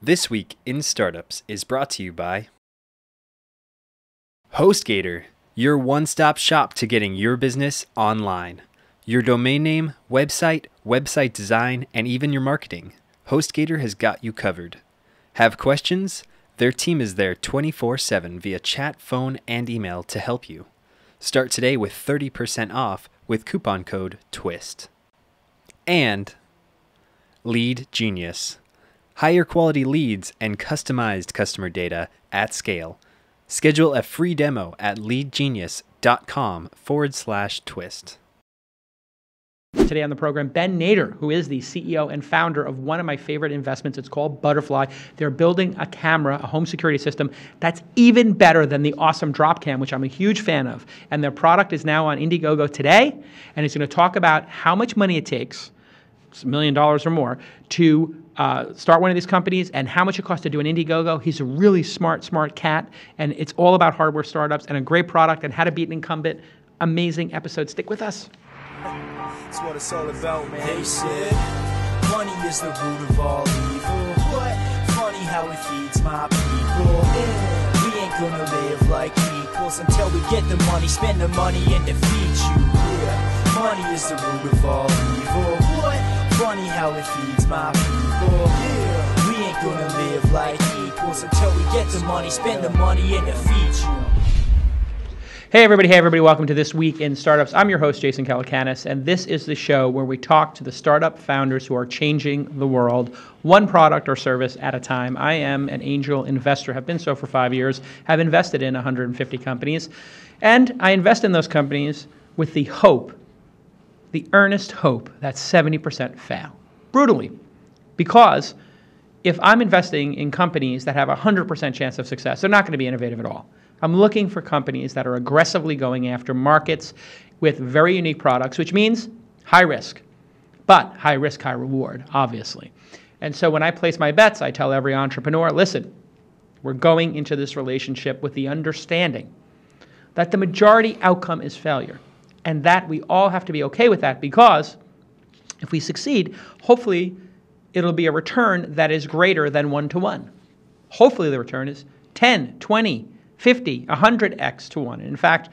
This Week in Startups is brought to you by HostGator, your one-stop shop to getting your business online. Your domain name, website design, and even your marketing. HostGator has got you covered. Have questions? Their team is there 24/7 via chat, phone, and email to help you. Start today with 30% off with coupon code TWiST. And Lead Genius. Higher quality leads and customized customer data at scale. Schedule a free demo at leadgenius.com/TWiST. Today on the program, Ben Nader, who is the CEO and founder of one of my favorite investments. It's called Butterfly. They're building a camera, a home security system that's even better than the awesome Dropcam, which I'm a huge fan of. And their product is now on Indiegogo today, and it's going to talk about how much money it takes, it's $1 million or more, to start one of these companies and how much it costs to do an Indiegogo. He's a really smart cat, and it's all about hardware startups and a great product and how to beat an incumbent. Amazing episode. Stick with us. That's what it's all about, man. They said money is the root of all evil. What? Funny how it feeds my people. Yeah. We ain't gonna live like equals until we get the money, spend the money, and defeat you. Yeah. Money is the root of all evil. What? Funny how it feeds my people. Yeah. We ain't gonna live like equals until we get the money, spend the money, and defeat you. Hey everybody, welcome to This Week in Startups. I'm your host, Jason Calacanis, and this is the show where we talk to the startup founders who are changing the world, one product or service at a time. I am an angel investor, have been so for 5 years, have invested in 150 companies, and I invest in those companies with the hope, the earnest hope that 70% fail, brutally, because if I'm investing in companies that have 100% chance of success, they're not going to be innovative at all. I'm looking for companies that are aggressively going after markets with very unique products, which means high risk, but high risk, high reward, obviously. And so when I place my bets, I tell every entrepreneur, listen, we're going into this relationship with the understanding that the majority outcome is failure, and that we all have to be okay with that, because if we succeed, hopefully it'll be a return that is greater than 1-to-1. Hopefully the return is 10, 20, 50, 100x to 1. And in fact,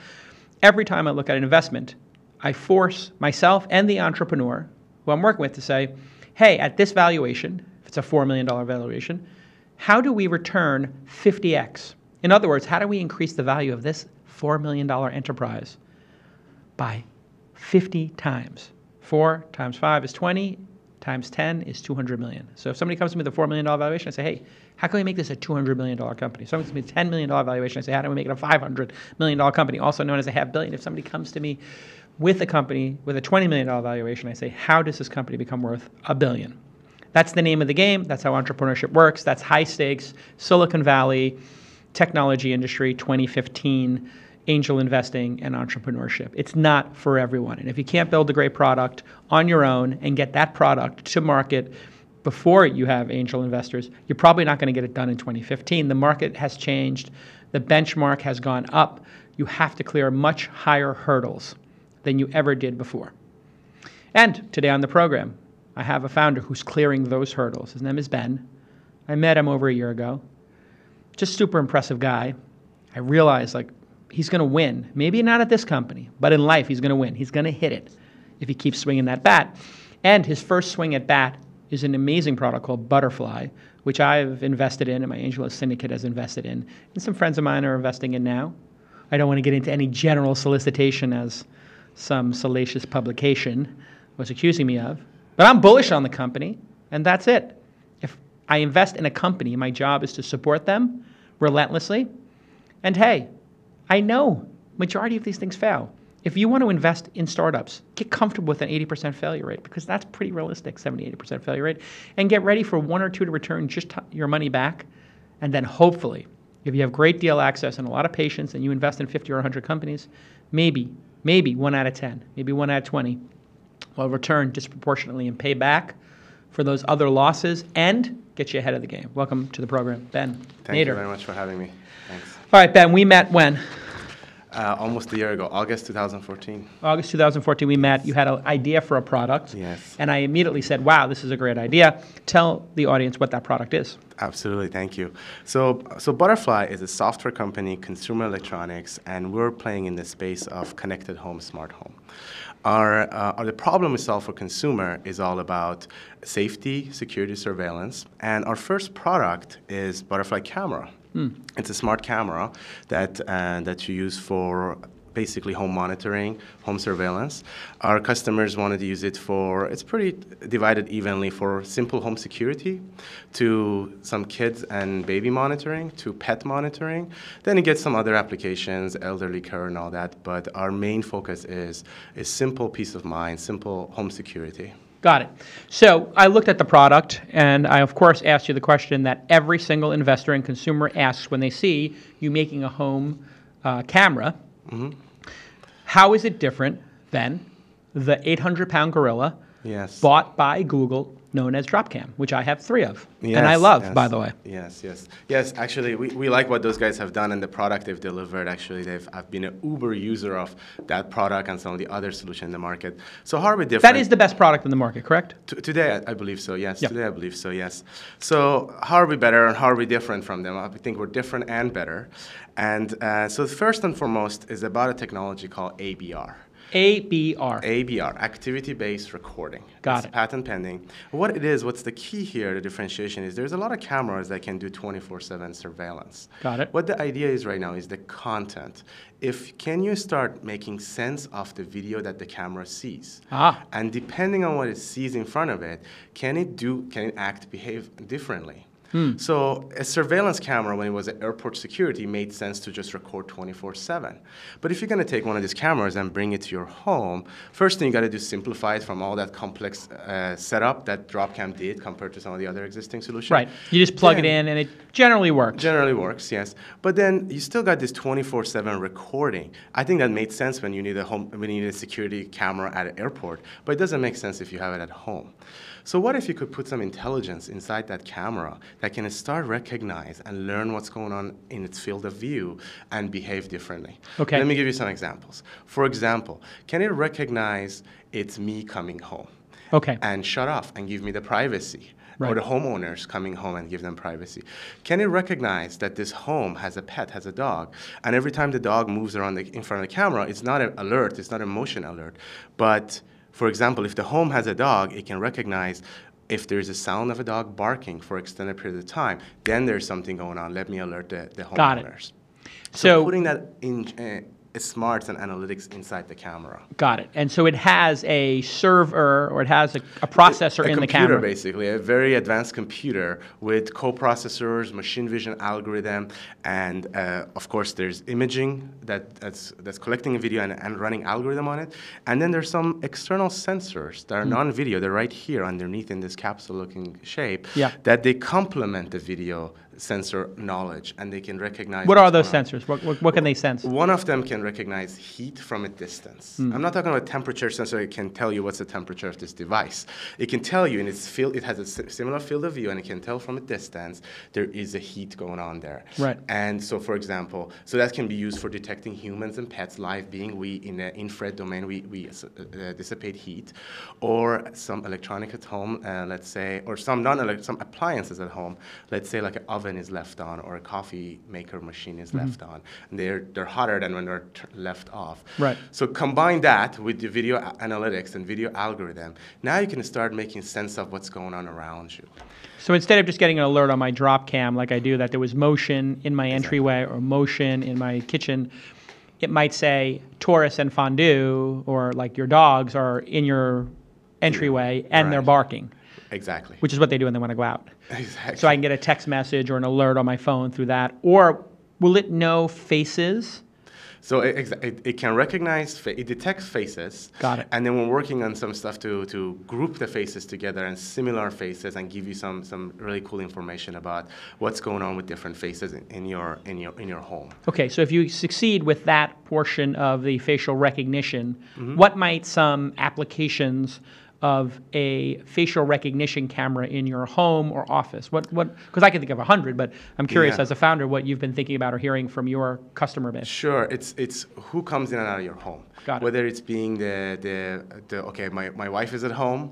every time I look at an investment, I force myself and the entrepreneur who I'm working with to say, hey, at this valuation, if it's a $4 million valuation, how do we return 50x? In other words, how do we increase the value of this $4 million enterprise by 50 times? 4 times 5 is 20, times 10 is 200 million. So if somebody comes to me with a $4 million valuation, I say, hey, how can we make this a $200 million company? Somebody comes to me with a $10 million valuation, I say, how do we make it a $500 million company, also known as a half billion? If somebody comes to me with a company with a $20 million valuation, I say, how does this company become worth a billion? That's the name of the game. That's how entrepreneurship works. That's high stakes, Silicon Valley, technology industry, 2015, angel investing and entrepreneurship. It's not for everyone. And if you can't build a great product on your own and get that product to market before you have angel investors, you're probably not going to get it done in 2015. The market has changed. The benchmark has gone up. You have to clear much higher hurdles than you ever did before. And today on the program, I have a founder who's clearing those hurdles. His name is Ben. I met him over a year ago. Just super impressive guy. I realized, like, he's going to win. Maybe not at this company, but in life, he's going to win. He's going to hit it if he keeps swinging that bat. And his first swing at bat is an amazing product called Butterfly, which I've invested in and my angel syndicate has invested in. And some friends of mine are investing in now. I don't want to get into any general solicitation as some salacious publication was accusing me of. But I'm bullish on the company, and that's it. If I invest in a company, my job is to support them relentlessly. And hey, I know majority of these things fail. If you want to invest in startups, get comfortable with an 80% failure rate, because that's pretty realistic, 70, 80% failure rate, and get ready for 1 or 2 to return just your money back. And then hopefully, if you have great deal access and a lot of patience and you invest in 50 or 100 companies, maybe 1 out of 10, maybe 1 out of 20 will return disproportionately and pay back for those other losses and get you ahead of the game. Welcome to the program, Ben Nader. Thank you very much for having me. Thanks. All right, Ben, we met when? Almost a year ago, August 2014. August 2014, we met. You had an idea for a product. Yes. And I immediately said, wow, this is a great idea. Tell the audience what that product is. Absolutely, thank you. So Butterfly is a software company, consumer electronics, and we're playing in the space of connected home, smart home. The problem we solve for consumer is all about safety, security, surveillance, and our first product is Butterfly Camera. It's a smart camera that, that you use for basically home monitoring, home surveillance. Our customers wanted to use it for, it's pretty divided evenly, for simple home security, to some kids and baby monitoring, to pet monitoring. Then it gets some other applications, elderly care and all that, but our main focus is a simple peace of mind, simple home security. Got it. So I looked at the product, and I, of course, asked you the question that every single investor and consumer asks when they see you making a home camera. Mm-hmm. How is it different than the 800-pound gorilla bought by Google known as Dropcam, which I have 3 of, and I love, by the way. Yes, actually, we like what those guys have done and the product they've delivered. Actually, I've been an uber user of that product and some of the other solutions in the market. So how are we different? That is the best product in the market, correct? Today, I believe so, yes. Yep. Today, I believe so, yes. So how are we better and how are we different from them? I think we're different and better. And so first and foremost is about a technology called ABR. ABR, activity-based recording. Got it. It's patent pending. What it is, what's the key here, the differentiation is there's a lot of cameras that can do 24/7 surveillance. Got it. What the idea is right now is the content. Can you start making sense of the video that the camera sees? Ah. And depending on what it sees in front of it, can it behave differently? Hmm. So a surveillance camera, when it was at airport security, made sense to just record 24/7. But if you're going to take one of these cameras and bring it to your home, first thing you got to do is simplify it from all that complex setup that Dropcam did compared to some of the other existing solutions. Right. You just plug it in and it generally works. Generally works, yes. But then you still got this 24/7 recording. I think that made sense when you need a security camera at an airport, but it doesn't make sense if you have it at home. So what if you could put some intelligence inside that camera that can start recognize and learn what's going on in its field of view and behave differently? Okay. Let me give you some examples. For example, can it recognize it's me coming home? Okay. And shut off and give me the privacy. Right. Or the homeowners coming home and give them privacy. Can it recognize that this home has a pet, has a dog, and every time the dog moves around in front of the camera, it's not an alert, it's not a motion alert, but for example, if the home has a dog, it can recognize if there's a sound of a dog barking for an extended period of time, then there's something going on. Let me alert the homeowners. So putting that in smarts and analytics inside the camera. Got it. And so it has a server, or it has a processor in the camera. A computer, basically. A very advanced computer with co-processors, machine vision algorithm, and of course there's imaging that's collecting a video and running algorithm on it. And then there's some external sensors that are non-video. They're right here underneath in this capsule-looking shape that they complement the video sensor knowledge, and they can recognize. What are those sensors? What can they sense? One of them can recognize heat from a distance. I'm not talking about temperature sensor. It can tell you what's the temperature of this device. It can tell you, and it has a similar field of view, and it can tell from a distance there is a heat going on there. Right. And so, for example, so that can be used for detecting humans and pets, live being. We in the infrared domain, we dissipate heat, or some electronic at home, let's say, or some appliances at home, let's say like an oven is left on, or a coffee maker machine is left on. And they're hotter than when they're left off. Right. So combine that with the video analytics and video algorithm. Now you can start making sense of what's going on around you. So instead of just getting an alert on my Dropcam like I do that there was motion in my entryway or motion in my kitchen, it might say Taurus and Fondue, or like your dogs are in your entryway and they're barking. Exactly. Which is what they do when they want to go out. Exactly. So I can get a text message or an alert on my phone through that. Or will it know faces? So it can recognize, it detects faces. Got it. And then we're working on some stuff to group the faces together and similar faces and give you some really cool information about what's going on with different faces in your home. Okay, so if you succeed with that portion of the facial recognition, what might some applications of a facial recognition camera in your home or office? What? Because I can think of 100, but I'm curious as a founder what you've been thinking about or hearing from your customer base. Sure, it's who comes in and out of your home. Got it. Whether it's being the okay, my wife is at home,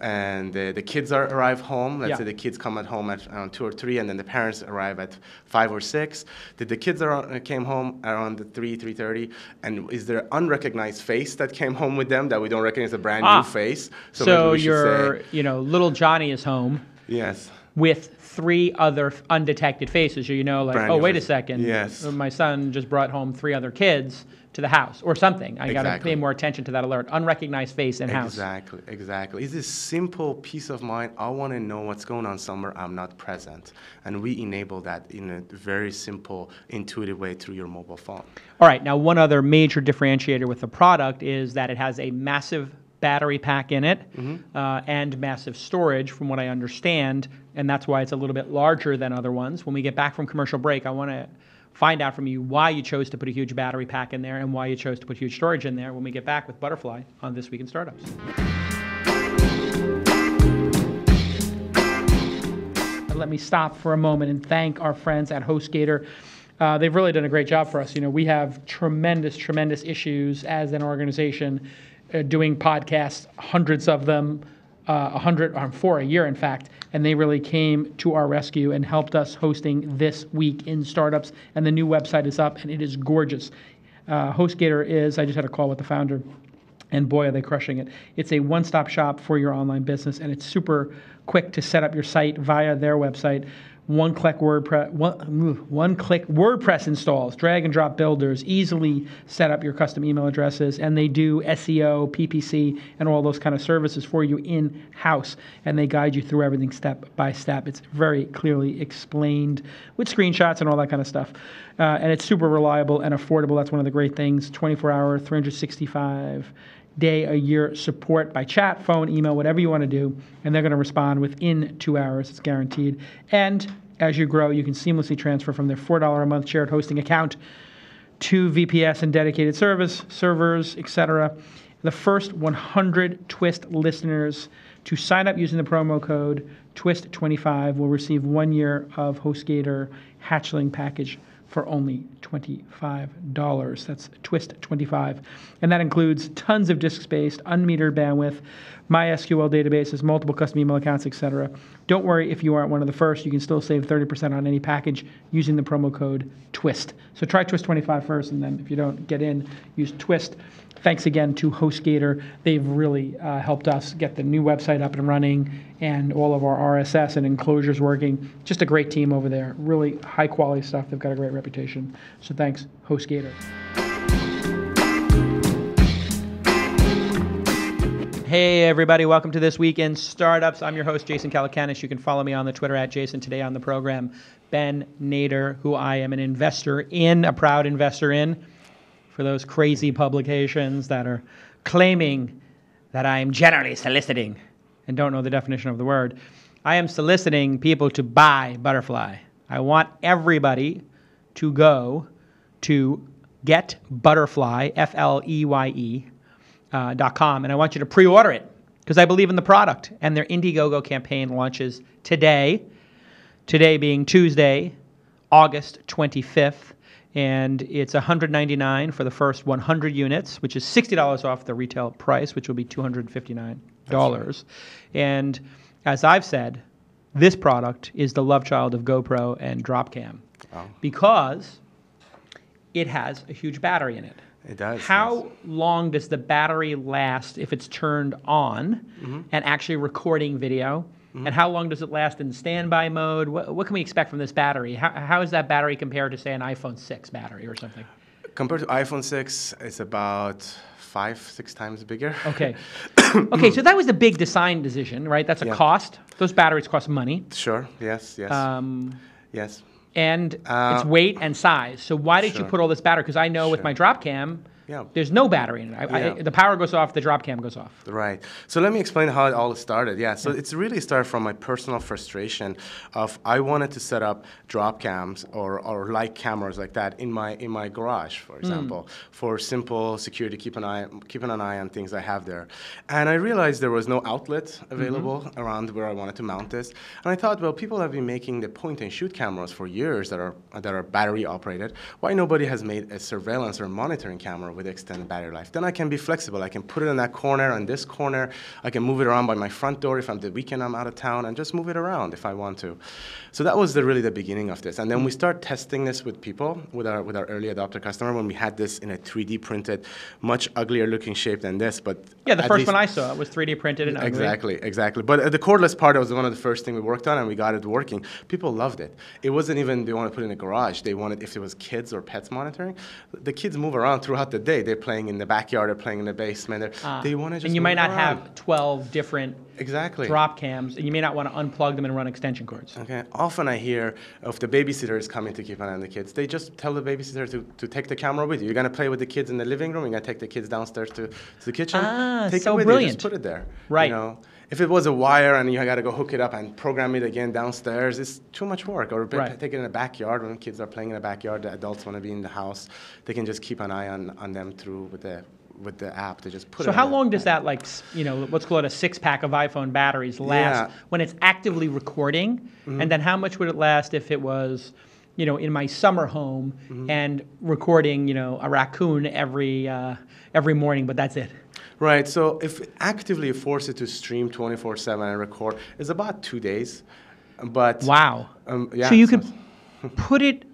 and the kids arrive home. Let's say the kids come at home at around 2 or 3, and then the parents arrive at 5 or 6. Did the kids came home around the 3:30, and is there an unrecognized face that came home with them that we don't recognize, a brand new face? So your, little Johnny is home. Yes. With 3 other undetected faces. You know, like, oh, wait a second. Yes. My son just brought home 3 other kids to the house or something. I got to pay more attention to that alert. Unrecognized face in house. Exactly, exactly. It's this simple peace of mind. I want to know what's going on somewhere I'm not present. And we enable that in a very simple, intuitive way through your mobile phone. All right. Now, one other major differentiator with the product is that it has a massive battery pack in it and massive storage, from what I understand, and that's why it's a little bit larger than other ones. When we get back from commercial break, I want to find out from you why you chose to put a huge battery pack in there and why you chose to put huge storage in there when we get back with Butterfly on This Week in Startups. Let me stop for a moment and thank our friends at HostGator. They've really done a great job for us. You know, we have tremendous, tremendous issues as an organization. Doing podcasts, hundreds of them, 4 a year, in fact, and they really came to our rescue and helped us hosting This Week in Startups, and the new website is up, and it is gorgeous. HostGator is, I just had a call with the founder, and boy, are they crushing it. It's a one-stop shop for your online business, and it's super quick to set up your site via their website. One-click WordPress installs, drag-and-drop builders, easily set up your custom email addresses, and they do SEO, PPC, and all those kind of services for you in-house, and they guide you through everything step by step. It's very clearly explained with screenshots and all that kind of stuff, and it's super reliable and affordable. That's one of the great things, 24-hour, 365-day a year support by chat, phone, email, whatever you want to do, and they're going to respond within 2 hours. It's guaranteed. And as you grow, you can seamlessly transfer from their $4 a month shared hosting account to VPS and dedicated servers, etc. The first 100 TWiST listeners to sign up using the promo code TWiST25 will receive 1 year of HostGator hatchling package for only $25. That's TWiST25. And that includes tons of disk space, unmetered bandwidth, MySQL databases, multiple custom email accounts, etc. Don't worry if you aren't one of the first. You can still save 30% on any package using the promo code TWiST. So try TWiST25 first, and then if you don't get in, use TWiST. Thanks again to HostGator. They've really helped us get the new website up and running and all of our RSS and enclosures working. Just a great team over there. Really high-quality stuff. They've got a great reputation. So thanks, HostGator. Hey, everybody. Welcome to This Week in Startups. I'm your host, Jason Calacanis. You can follow me on the Twitter @Jason. Today on the program, Ben Nader, who I am an investor in, a proud investor in, for those crazy publications that are claiming that I am generally soliciting and don't know the definition of the word. I am soliciting people to buy Butterfly. I want everybody to go to getbutterfly.com, and I want you to pre-order it because I believe in the product. And their Indiegogo campaign launches today being Tuesday, August 25th. And it's $199 for the first 100 units, which is $60 off the retail price, which will be $259. Right. And as I've said, this product is the love child of GoPro and Dropcam because it has a huge battery in it. It does. How long does the battery last if it's turned on and actually recording video? And how long does it last in standby mode? What can we expect from this battery? How is that battery compared to, say, an iPhone 6 battery or something? Compared to iPhone 6, it's about 5-6 times bigger. Okay. Okay, so that was the big design decision, right? That's a cost. Those batteries cost money. Sure, yes, yes. And its weight and size. So why did you put all this battery? Because I know with my Dropcam, Yeah. There's no battery in it. The power goes off, the Dropcam goes off. Right. So let me explain how it all started. Yeah, so it's really started from my personal frustration of I wanted to set up Dropcams or like cameras like that in my garage, for example, for simple security, keeping an eye on things I have there. And I realized there was no outlet available around where I wanted to mount this. And I thought, well, people have been making the point-and-shoot cameras for years that are battery-operated. Why nobody has made a surveillance or monitoring camera with extended battery life? Then I can be flexible. I can put it in that corner, on this corner. I can move it around by my front door if on the weekend I'm out of town, and just move it around if I want to. So that was really the beginning of this. And then we start testing this with people, with our early adopter customer, when we had this in a 3D printed, much uglier looking shape than this. But yeah, the first one I saw was 3D printed and ugly. Exactly. But the cordless part was one of the first things we worked on, and we got it working. People loved it. It wasn't even they wanted to put it in a garage. They wanted, if it was kids or pets monitoring, the kids move around throughout the day. They're playing in the backyard, they're playing in the basement. They want to just. And you might not have 12 different drop cams, and you may not want to unplug them and run extension cords. Okay. Often I hear if the babysitter is coming to keep an eye on the kids, they just tell the babysitter to take the camera with you. You're going to play with the kids in the living room. You're going to take the kids downstairs to the kitchen. Take so it with brilliant. You. Just put it there. Right. You know? If it was a wire and you got to go hook it up and program it again downstairs, it's too much work. Or take it in the backyard when kids are playing in the backyard. The adults want to be in the house. They can just keep an eye on them through with the app to just put. So how long does that let's call it a 6-pack of iPhone batteries last when it's actively recording? And then how much would it last if it was, in my summer home and recording, a raccoon every morning, but that's it? Right, so if actively force it to stream 24/7 and record, it's about 2 days. But wow. So you could put it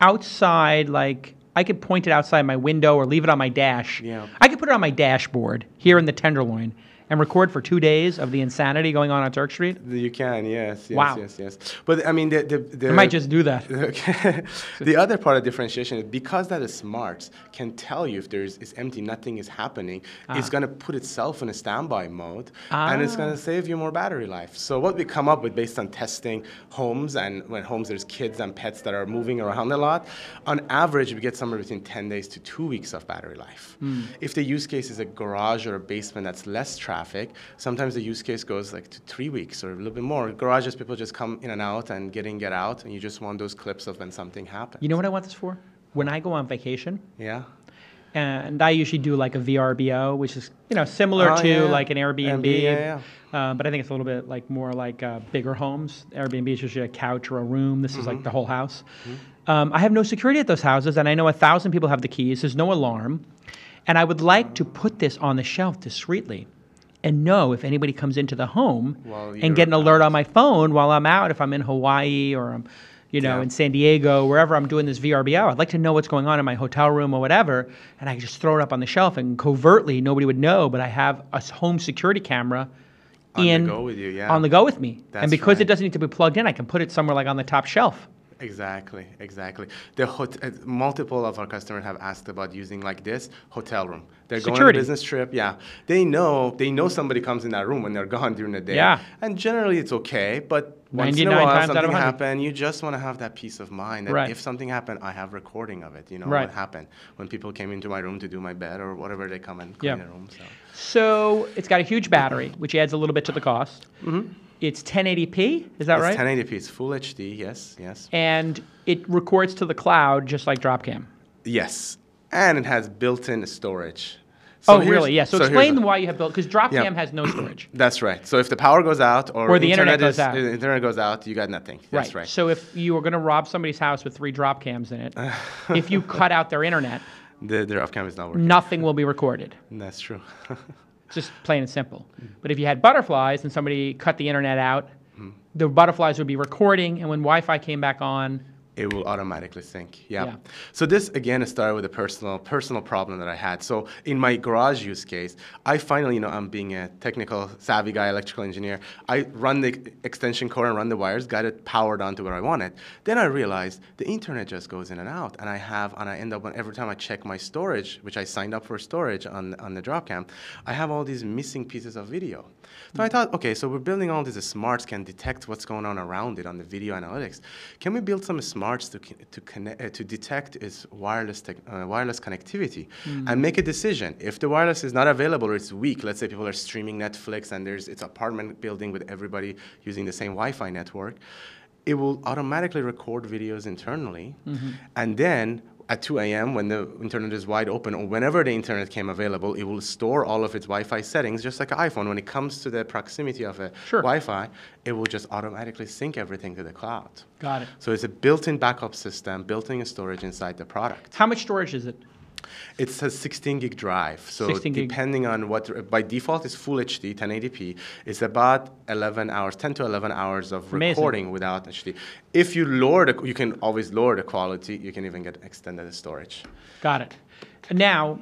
outside, like I could point it outside my window or leave it on my dash. Yeah. I could put it on my dashboard here in the Tenderloin and record for 2 days of the insanity going on Turk Street? You can, yes. Wow. Yes. But I mean, I might just do that. Okay. The other part of differentiation is because that is smart, can tell you if it's empty, nothing is happening, it's going to put itself in a standby mode, and it's going to save you more battery life. So what we come up with based on testing homes, and when homes there's kids and pets that are moving around a lot, on average we get somewhere between 10 days to 2 weeks of battery life. If the use case is a garage or a basement that's less trapped, sometimes the use case goes like to 3 weeks or a little bit more. Garages, people just come in and out and get in, get out, and you just want those clips of when something happens. You know what I want this for? When I go on vacation. Yeah. And I usually do like a VRBO, which is similar to like an Airbnb. But I think it's a little bit like more like bigger homes. Airbnb is usually a couch or a room. This is like the whole house. I have no security at those houses, and I know 1,000 people have the keys. There's no alarm, and I would like to put this on the shelf discreetly. And know if anybody comes into the home and get an alert on my phone while I'm out, if I'm in Hawaii or I'm, in San Diego, wherever I'm doing this VRBO, I'd like to know what's going on in my hotel room or whatever, and I just throw it up on the shelf and covertly nobody would know, but I have a home security camera on the go with me. That's and because it doesn't need to be plugged in, I can put it somewhere like on the top shelf. Exactly. Multiple of our customers have asked about using like this hotel room. They're going on a business trip. Yeah, they know somebody comes in that room when they're gone during the day. Yeah, and generally it's okay, but once in a while something happens. You just want to have that peace of mind that if something happened, I have recording of it. What happened when people came into my room to do my bed or whatever, they come and clean the room. So it's got a huge battery, which adds a little bit to the cost. It's 1080p, is that right? It's 1080p, it's full HD, yes. And it records to the cloud just like Dropcam. Yes, and it has built-in storage. So So explain why you have built, because Dropcam has no storage. That's right. So if the power goes out or the internet goes out, you got nothing. That's right. So if you were going to rob somebody's house with 3 Dropcams in it, if you cut out their internet, the Dropcam is not working. Nothing will be recorded. That's true. Just plain and simple. But if you had butterflies and somebody cut the internet out, the butterflies would be recording, and when Wi-Fi came back on, it will automatically sync. Yeah. So this again started with a personal problem that I had. So in my garage use case, I finally, I'm being a technical savvy guy, electrical engineer. I run the extension cord and run the wires, got it powered on to where I want it. Then I realized the internet just goes in and out, and I end up every time I check my storage, which I signed up for storage on the Dropcam, I have all these missing pieces of video. So I thought, okay, so we're building all these smarts can detect what's going on around it on the video analytics. Can we build some smart smarts to detect its wireless connectivity and make a decision. If the wireless is not available or it's weak, let's say people are streaming Netflix and there's its apartment building with everybody using the same Wi-Fi network, it will automatically record videos internally, and then at 2 a.m. when the internet is wide open, or whenever the internet came available, it will store all of its Wi-Fi settings, just like an iPhone. When it comes to the proximity of a Wi-Fi, it will just automatically sync everything to the cloud. Got it. So it's a built-in backup system, built-in storage inside the product. How much storage is it? It's a 16 gig drive, so 16 gig. Depending on what, by default it's full HD, 1080p, it's about 11 hours, 10 to 11 hours of recording without HD. If you lower the, you can always lower the quality, you can even get extended storage. Got it. Now,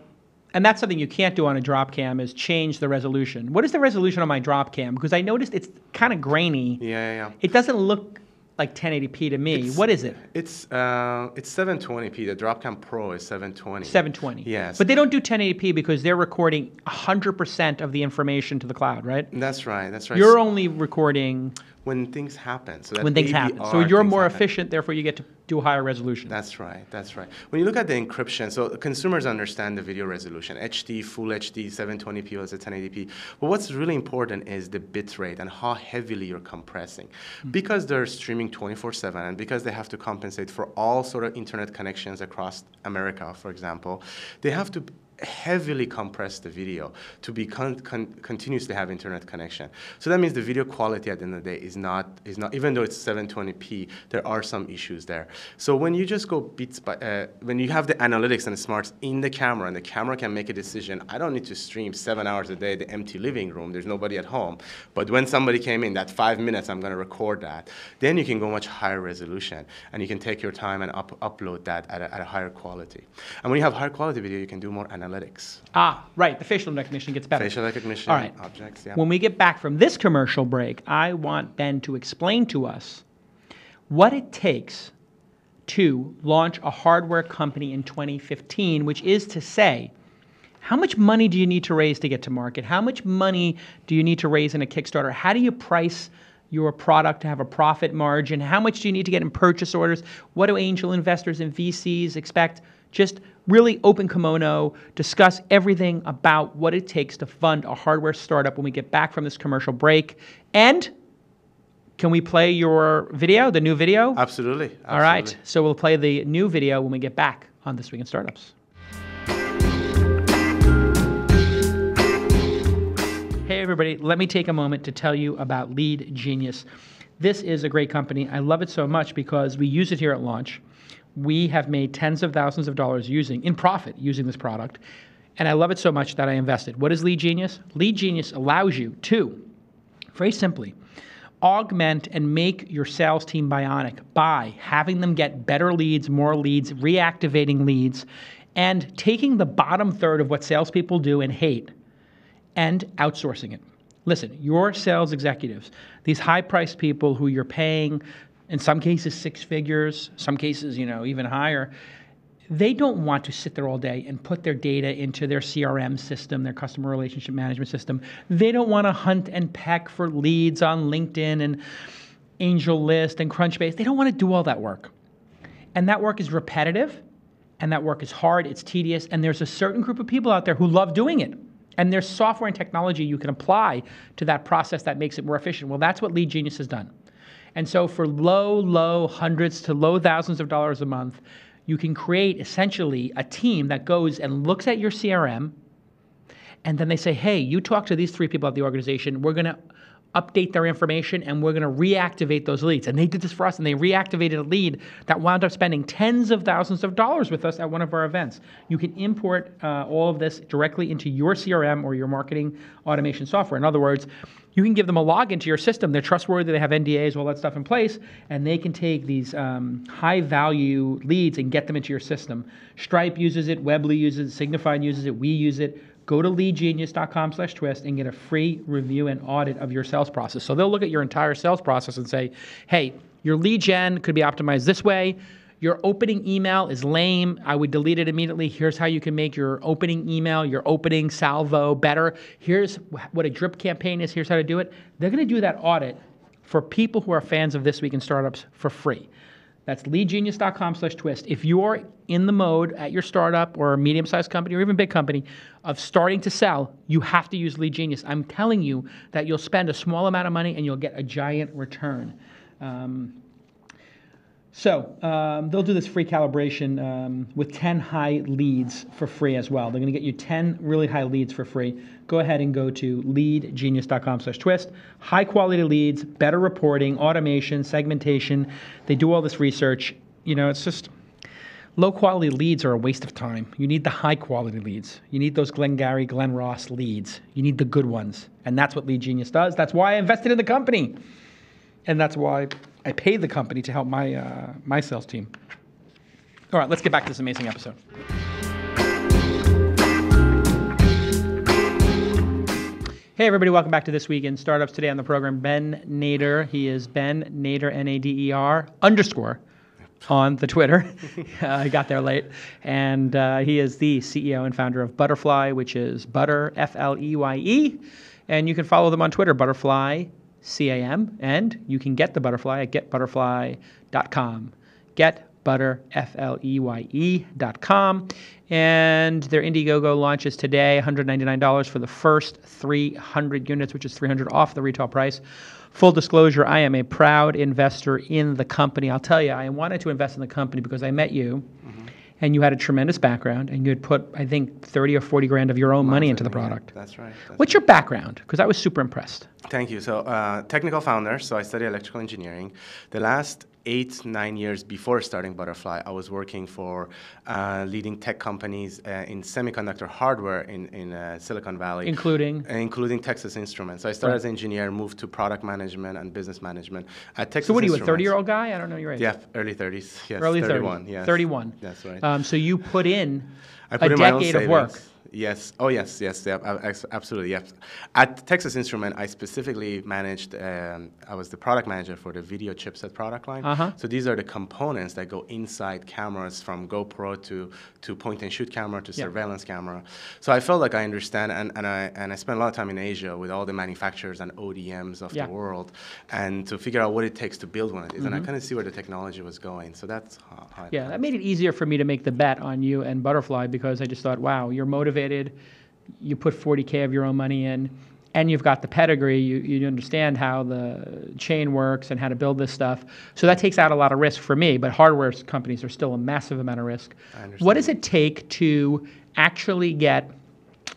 and that's something you can't do on a Dropcam is change the resolution. What is the resolution on my Dropcam? Because I noticed it's kind of grainy. Yeah. It doesn't look like 1080p to me. What is it? It's 720p. The Dropcam Pro is 720. 720. Yes. But they don't do 1080p because they're recording 100% of the information to the cloud, right? That's right. That's right. You're only recording when things happen. So when things happen. So you're more efficient, therefore you get to do higher resolution. That's right. That's right. When you look at the encryption, so consumers understand the video resolution, HD, Full HD, 720p, or 1080p. But what's really important is the bit rate and how heavily you're compressing. Because they're streaming 24/7 and because they have to compensate for all sort of internet connections across America, for example, they have to heavily compress the video to be continuously have internet connection. So that means the video quality at the end of the day is not, even though it's 720p, there are some issues there. So when you just go bits by, when you have the analytics and the smarts in the camera and the camera can make a decision, I don't need to stream 7 hours a day the empty living room, there's nobody at home, but when somebody came in, that 5 minutes, I'm gonna record that. Then you can go much higher resolution and you can take your time and upload that at a higher quality. And when you have higher quality video, you can do more analytics. Ah, right. The facial recognition gets better. Facial recognition, all right. Objects, yeah. When we get back from this commercial break, I want Ben to explain to us what it takes to launch a hardware company in 2015, which is to say, how much money do you need to raise to get to market? How much money do you need to raise in a Kickstarter? How do you price your product to have a profit margin? How much do you need to get in purchase orders? What do angel investors and VCs expect? Just really open kimono, discuss everything about what it takes to fund a hardware startup when we get back from this commercial break. And can we play your video, the new video? Absolutely. All right, so we'll play the new video when we get back on This Week in Startups. Hey everybody, let me take a moment to tell you about Lead Genius. This is a great company. I love it so much because we use it here at launch. We have made tens of thousands of dollars in profit using this product. And I love it so much that I invested. What is Lead Genius? Lead Genius allows you to, very simply, augment and make your sales team bionic by having them get better leads, more leads, reactivating leads, and taking the bottom third of what salespeople do and hate and outsourcing it. Listen, your sales executives, these high-priced people who you're paying in some cases 6 figures, some cases, you know, even higher, they don't want to sit there all day and put their data into their CRM system, their customer relationship management system. They don't want to hunt and peck for leads on LinkedIn and Angel List and Crunchbase. They don't want to do all that work. And that work is repetitive, and that work is hard, it's tedious, and there's a certain group of people out there who love doing it. And there's software and technology you can apply to that process that makes it more efficient. Well, that's what Lead Genius has done. And so for low hundreds to low thousands of dollars a month, you can create essentially a team that goes and looks at your CRM, and then they say, hey, you talk to these 3 people at the organization, we're gonna update their information and we're gonna reactivate those leads. And they did this for us and they reactivated a lead that wound up spending tens of thousands of dollars with us at one of our events. You can import all of this directly into your CRM or your marketing automation software. In other words, you can give them a login to your system. They're trustworthy, they have NDAs, all that stuff in place, and they can take these high-value leads and get them into your system. Stripe uses it, Webley uses it, Signifyd uses it, we use it. Go to leadgenius.com/twist and get a free review and audit of your sales process. So they'll look at your entire sales process and say, hey, your lead gen could be optimized this way. Your opening email is lame. I would delete it immediately. Here's how you can make your opening email, your opening salvo better. Here's what a drip campaign is. Here's how to do it. They're going to do that audit for people who are fans of This Week in Startups for free. That's leadgenius.com/twist. If you are in the mode at your startup or a medium-sized company or even big company of starting to sell, you have to use Lead Genius. I'm telling you that you'll spend a small amount of money and you'll get a giant return. They'll do this free calibration with 10 high leads for free as well. They're going to get you 10 really high leads for free. Go ahead and go to leadgenius.com/twist. High quality leads, better reporting, automation, segmentation. They do all this research. You know, it's just low quality leads are a waste of time. You need the high quality leads. You need those Glengarry, Glen Ross leads. You need the good ones. And that's what Lead Genius does. That's why I invested in the company. And that's why I paid the company to help my my sales team. All right, let's get back to this amazing episode. Hey everybody, welcome back to This Week in Startups. Today on the program, Ben Nader. He is Ben Nader, N-A-D-E-R _ on the Twitter. I got there late. And he is the CEO and founder of Butterfley, which is Butter, F-L-E-Y-E. And you can follow them on Twitter, Butterfley, C-A-M, and you can get the Butterfly at getbutterfly.com. Getbutterfleye.com. And their Indiegogo launches today, $199 for the first 300 units, which is 300 off the retail price. Full disclosure, I am a proud investor in the company. I'll tell you, I wanted to invest in the company because I met you, and you had a tremendous background, and you had put, I think, 30 or 40 grand of your own money into the product. Yeah, that's right. What's your background? Because I was super impressed. Thank you. So technical founder, so I studied electrical engineering. The last 8-9 years before starting Butterfley, I was working for leading tech companies in semiconductor hardware in Silicon Valley. Including? Including Texas Instruments. So I started as an engineer, moved to product management and business management at Texas Instruments. So what are you, a 30-year-old guy? I don't know your age. Yeah, early 30s. Yes, early 31. 30. Yes. 31. That's right. So you put in a decade of work. Yes. Oh, yes. Yes. Yeah, absolutely. Yes. At Texas Instrument, I specifically managed. I was the product manager for the video chipset product line. So these are the components that go inside cameras, from GoPro to point and shoot camera to surveillance camera. So I felt like I understand, and I spent a lot of time in Asia with all the manufacturers and ODMs of the world, and to figure out what it takes to build one of these. And I kind of see where the technology was going. So that's how. That made it easier for me to make the bet on you and Butterfley, because I just thought, wow, you're motivated. You put 40K of your own money in, and you've got the pedigree. You understand how the chain works and how to build this stuff. So that takes out a lot of risk for me, but hardware companies are still a massive amount of risk. I understand. What does it take to actually get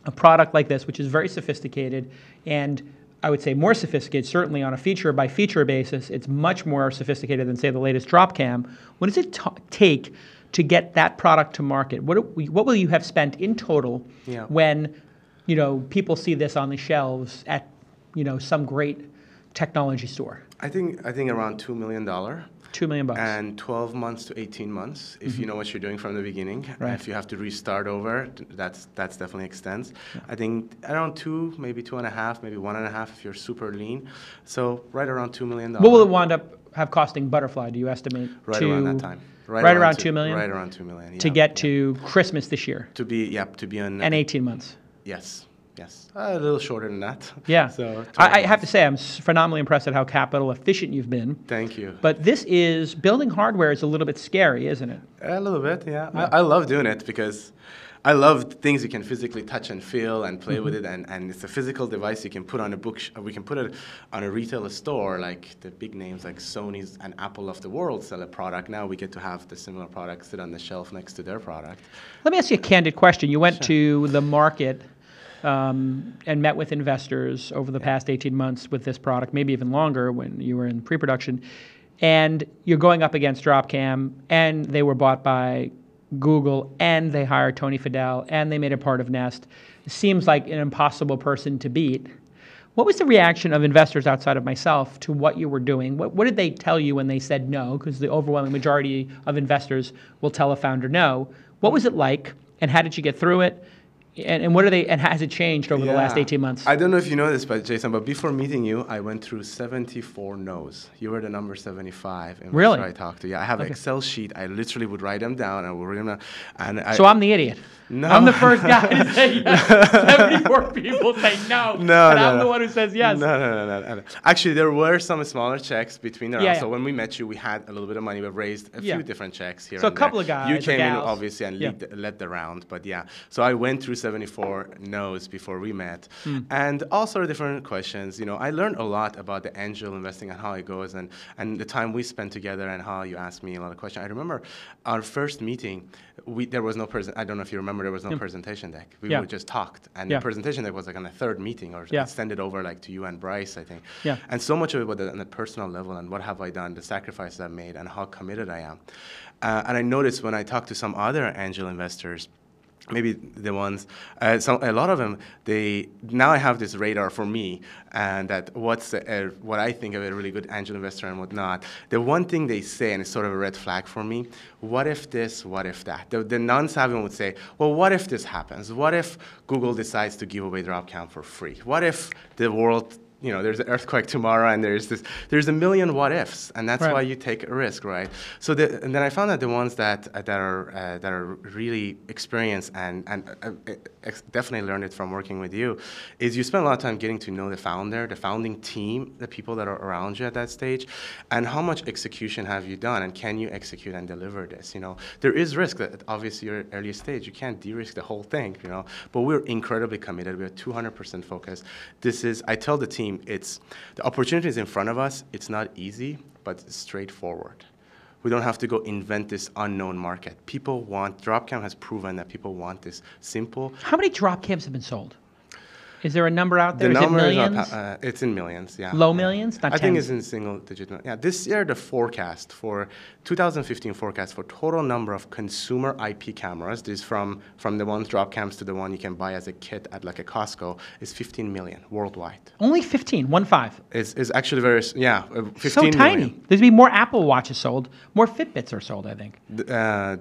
a product like this, which is very sophisticated, and I would say more sophisticated, certainly on a feature-by-feature basis, it's much more sophisticated than, say, the latest Dropcam. What does it take to get that product to market? What will you have spent in total when, you know, people see this on the shelves at, you know, some great technology store? I think around $2 million. $2 million. And 12 months to 18 months, if you know what you're doing from the beginning. Right. If you have to restart over, that's definitely extends. Yeah. I think around 2, maybe 2.5, maybe 1.5 if you're super lean. So right around $2 million. What will it wind up have costing Butterfley? Do you estimate? Right around that time. Right around $2 million. Right around $2 million. To get to Christmas this year. To be on. And 18 months. Yes. Yes, a little shorter than that. Yeah. So I have to say I'm phenomenally impressed at how capital efficient you've been. Thank you. But this is, building hardware is a little bit scary, isn't it? A little bit, yeah. I love doing it because I love things you can physically touch and feel and play with it, and it's a physical device you can put on a we can put it on a retail store, like the big names like Sony's and Apple of the world sell a product. Now we get to have the similar product sit on the shelf next to their product. Let me ask you a candid question. You went to the market and met with investors over the past 18 months with this product, maybe even longer when you were in pre-production, and you're going up against Dropcam, and they were bought by Google, and they hired Tony Fadell, and they made a part of Nest. It seems like an impossible person to beat. What was the reaction of investors outside of myself to what you were doing? What did they tell you when they said no? Because the overwhelming majority of investors will tell a founder no. What was it like, and how did you get through it? And what are they? And has it changed over the last 18 months? I don't know if you know this, but Jason, but before meeting you, I went through 74 no's. You were the number 75. And really? I talked to you. I have an Excel sheet. I literally would write them down. And I'm the idiot. No. I'm the first guy to say yes. 74 people say no. I'm the one who says yes. No. Actually, there were some smaller checks between the rounds. So when we met you, we had a little bit of money. We raised a few different checks here. So and a couple of guys. You came in, obviously, and led the round. But yeah, so I went through 74 no's before we met. And also different questions. You know, I learned a lot about the angel investing and how it goes and the time we spent together and how you asked me a lot of questions. I remember our first meeting, there was no person. I don't know if you remember, there was no presentation deck. We would just talked, and the presentation deck was like on the third meeting or extended over like to you and Bryce, I think. And so much of it was on a personal level and what have I done, the sacrifices I've made, and how committed I am. And I noticed when I talked to some other angel investors, maybe the ones, a lot of them, now I have this radar for me, and that what I think of a really good angel investor and whatnot. The one thing they say, and it's sort of a red flag for me, what if this, what if that? The non-savvy one would say, well, what if this happens? What if Google decides to give away Dropcam for free? What if the world, you know, there's an earthquake tomorrow, and there's a million what ifs, and that's why you take a risk, right? So and then I found that the ones that are really experienced and definitely learned it from working with you, is you spend a lot of time getting to know the founder, the founding team, the people that are around you at that stage, and how much execution have you done, and can you execute and deliver this? You know, there is risk that obviously you're at an early stage, you can't de-risk the whole thing, you know. But we're incredibly committed. We're 200% focused. I tell the team, it's the opportunities in front of us. It's not easy, but straightforward. We don't have to go invent this unknown market. People want Dropcam has proven that people want this simple. How many Dropcams have been sold? Is there a number out there? The number is millions? It's in millions, yeah. Low millions, not I tens. Think it's in single digit. Yeah, this year the forecast for 2015 forecast for total number of consumer IP cameras, this is from the ones Dropcams to the one you can buy as a kit at like a Costco, is 15 million worldwide. Only 15, 1-5. It's actually very, 15 so tiny. Million. There's be more Apple Watches sold, more Fitbits are sold, I think. I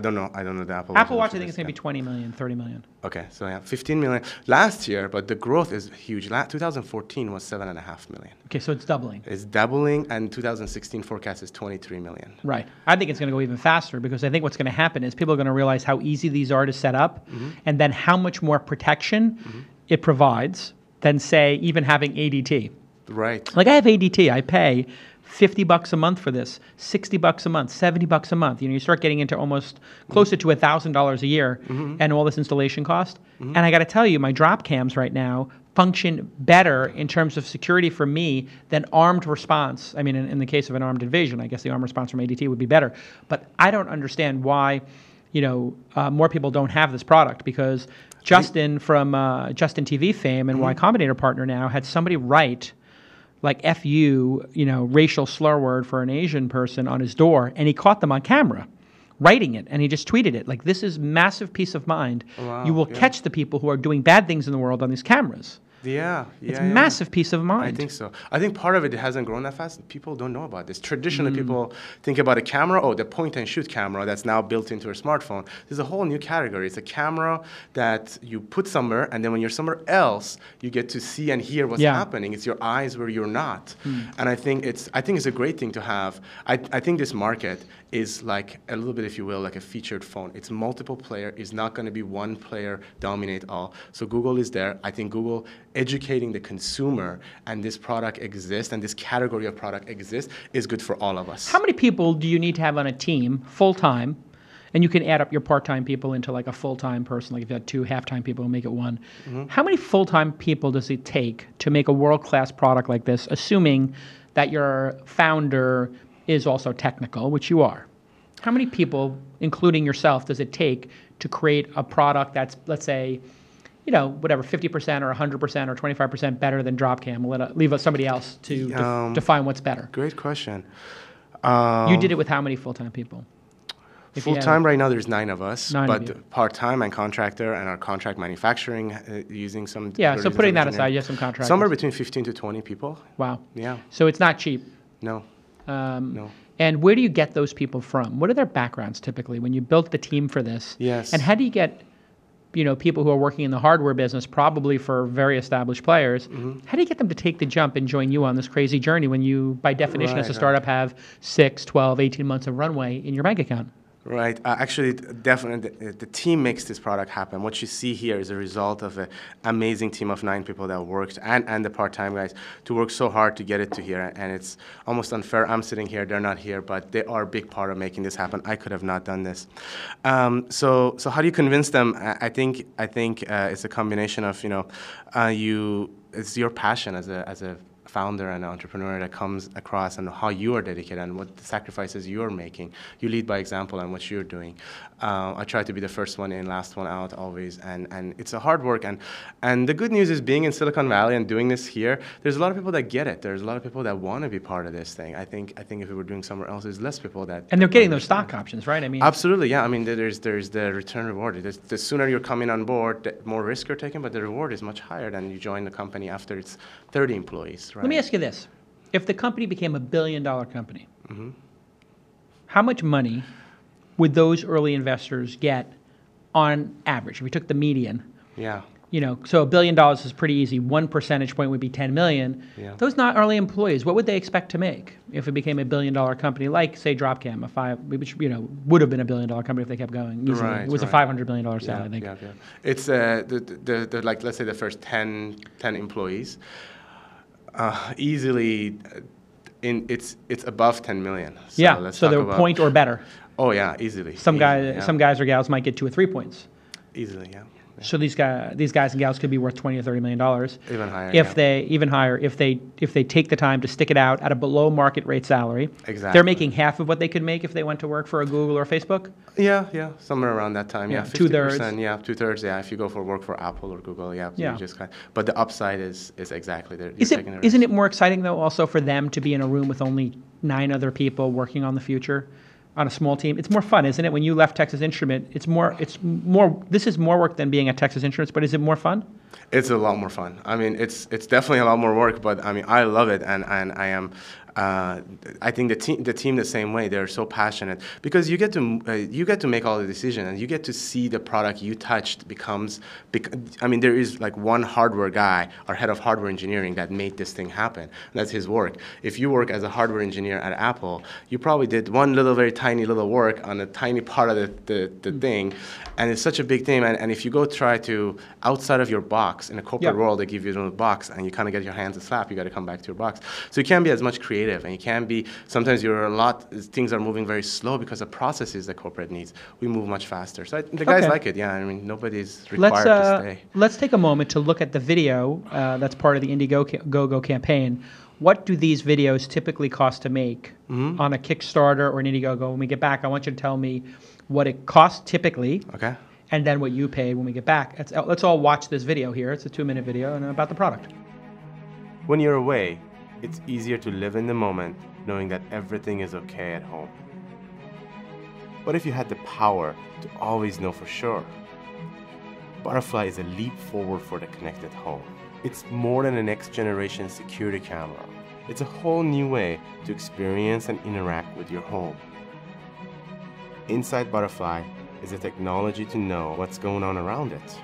don't know the Apple Watch. Apple Watch, I think it's going to be 20 million, 30 million. Okay, so yeah, 15 million. Last year, but the growth is huge. 2014 was 7.5 million. Okay, so it's doubling. It's doubling, and 2016 forecast is 23 million. Right. I think it's going to go even faster, because I think what's going to happen is people are going to realize how easy these are to set up, and then how much more protection it provides than, say, even having ADT. Right. Like I have ADT. I pay $50 a month for this, $60 a month, $70 a month. You know, you start getting into almost closer to $1,000 a year and all this installation cost. And I got to tell you, my drop cams right now function better in terms of security for me than armed response. I mean, in the case of an armed invasion, I guess the armed response from ADT would be better. But I don't understand why, you know, more people don't have this product, because Justin from Justin TV fame and Y Combinator partner now had somebody write like F you, you know, racial slur word for an Asian person on his door, and he caught them on camera writing it, and he just tweeted it. Like, this is massive peace of mind. Wow, you will catch the people who are doing bad things in the world on these cameras. It's massive peace of mind. I think so. I think part of it hasn't grown that fast. People don't know about this. Traditionally, people think about a camera, the point-and-shoot camera that's now built into a smartphone. There's a whole new category. It's a camera that you put somewhere, and then when you're somewhere else, you get to see and hear what's happening. It's your eyes where you're not. And I think it's a great thing to have. I think this market is like a little bit, if you will, like a featured phone. It's multiple player. It's not going to be one player dominate all. So Google is there. I think Google educating the consumer, and this product exists, and this category of product exists, is good for all of us. How many people do you need to have on a team full-time? And you can add up your part-time people into like a full-time person. Like if you had 2 half-time people, make it 1. How many full-time people does it take to make a world-class product like this, assuming that your founder is also technical, which you are? How many people, including yourself, does it take to create a product that's, let's say, you know, whatever, 50% or 100% or 25% better than Dropcam? We'll leave somebody else to define what's better. Great question. You did it with how many full-time people? Full-time right now, there's 9 of us, but part-time and contractor, and our contract manufacturing using some. Yeah, so putting that aside, you have some contractors. Somewhere between 15 to 20 people. Wow. Yeah. So it's not cheap. No. No. And where do you get those people from? What are their backgrounds typically when you built the team for this? Yes. And how do you get, you know, people who are working in the hardware business, probably for very established players, how do you get them to take the jump and join you on this crazy journey when you, by definition, as a startup, have 6, 12, 18 months of runway in your bank account? Right. Actually, definitely, the team makes this product happen. What you see here is a result of an amazing team of 9 people that worked, and the part-time guys, to work so hard to get it to here. And it's almost unfair. I'm sitting here, they're not here, but they are a big part of making this happen. I could have not done this. So how do you convince them? I think it's a combination of, it's your passion as a founder and entrepreneur that comes across, and how you are dedicated and what the sacrifices you're making. You lead by example and what you're doing. I try to be the first one in, last one out always, and it's a hard work. And the good news is, being in Silicon Valley and doing this here, there's a lot of people that get it. There's a lot of people that want to be part of this thing. I think if we were doing somewhere else, there's less people that. And they're getting those stock options, right? I mean, absolutely, yeah. I mean, there's the return reward. The sooner you're coming on board, the more risk you're taking, but the reward is much higher than you join the company after it's 30 employees. Right? Let me ask you this. If the company became a billion-dollar company, mm-hmm. how much money would those early investors get on average? If we took the median, yeah. So $1 billion is pretty easy. 1 percentage point would be 10 million. Yeah. Those not early employees, what would they expect to make if it became a billion-dollar company, like, say, Dropcam, which would have been a billion-dollar company if they kept going easily. Right, it was right. a $500 million salary, yeah, I think. Yeah, yeah. It's like, let's say, the first 10 employees. Easily, it's above 10 million. So yeah, let's so they're about, point or better. Oh yeah, easily. Some guys or gals might get 2 or 3 points. Easily, yeah. So these guys and gals could be worth $20 or $30 million. Even higher. If they take the time to stick it out at a below market rate salary. Exactly. They're making half of what they could make if they went to work for a Google or a Facebook. Yeah, yeah, somewhere around that time. Yeah, 2/3. Yeah, 2/3. Yeah, if you go for work for Apple or Google, yeah, yeah. You just kind of, but the upside is exactly there. Isn't it more exciting though, also for them to be in a room with only 9 other people working on the future? On a small team, it's more fun, isn't it? When you left Texas Instrument, it's more. This is more work than being at Texas Instruments, but is it more fun? It's a lot more fun. I mean, it's definitely a lot more work, but I mean, I love it, and I am. I think the team the same way. They're so passionate because you get to make all the decisions, and you get to see the product you touched becomes. I mean, there is like one hardware guy, our head of hardware engineering, that made this thing happen. That's his work. If you work as a hardware engineer at Apple, you probably did one little, very tiny little work on a tiny part of the thing, and it's such a big thing. And if you go try to outside of your box in a corporate world, they give you a little box, and you kind of get your hands a slap. You got to come back to your box. So you can't be as much creative. And you can be, sometimes you're a lot, things are moving very slow because of processes that corporate needs. We move much faster. So the guys like it, yeah. I mean, nobody's required to stay. Let's take a moment to look at the video that's part of the Indiegogo campaign. What do these videos typically cost to make on a Kickstarter or an Indiegogo? When we get back, I want you to tell me what it costs typically. Okay. And then what you pay when we get back. Let's all watch this video here. It's a 2-minute video and about the product. When you're away, it's easier to live in the moment, knowing that everything is okay at home. But if you had the power to always know for sure? Butterfly is a leap forward for the connected home. It's more than a next-generation security camera. It's a whole new way to experience and interact with your home. Inside Butterfly is a technology to know what's going on around it.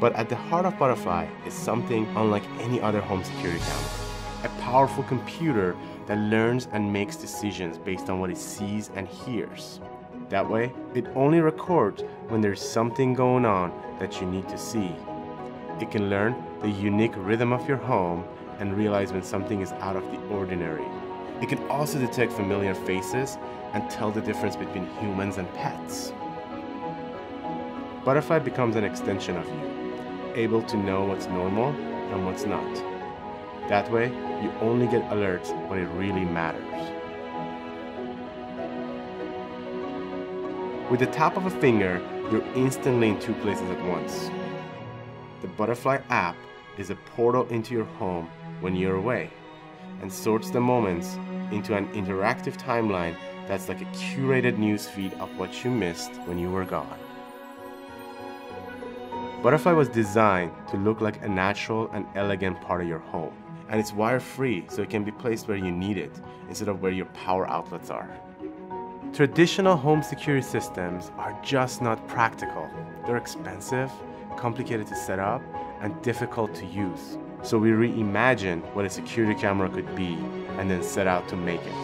But at the heart of Butterfly is something unlike any other home security camera. A powerful computer that learns and makes decisions based on what it sees and hears. That way, it only records when there's something going on that you need to see. It can learn the unique rhythm of your home and realize when something is out of the ordinary. It can also detect familiar faces and tell the difference between humans and pets. Butterfly becomes an extension of you, able to know what's normal and what's not. That way, you only get alerts when it really matters. With the tap of a finger, you're instantly in 2 places at once. The Butterfly app is a portal into your home when you're away, and sorts the moments into an interactive timeline that's like a curated newsfeed of what you missed when you were gone. Butterfly was designed to look like a natural and elegant part of your home. And it's wire-free, so it can be placed where you need it, instead of where your power outlets are. Traditional home security systems are just not practical. They're expensive, complicated to set up, and difficult to use. So we reimagined what a security camera could be, and then set out to make it.